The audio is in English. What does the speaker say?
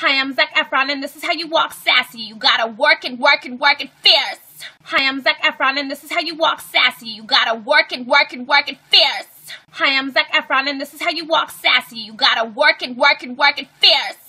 Hi, I'm Zac Efron, and this is how you walk sassy. You gotta work and work and work and fierce. Hi, I'm Zac Efron, and this is how you walk sassy. You gotta work and work and work and fierce. Hi, I'm Zac Efron, and this is how you walk sassy. You gotta work and work and work and fierce.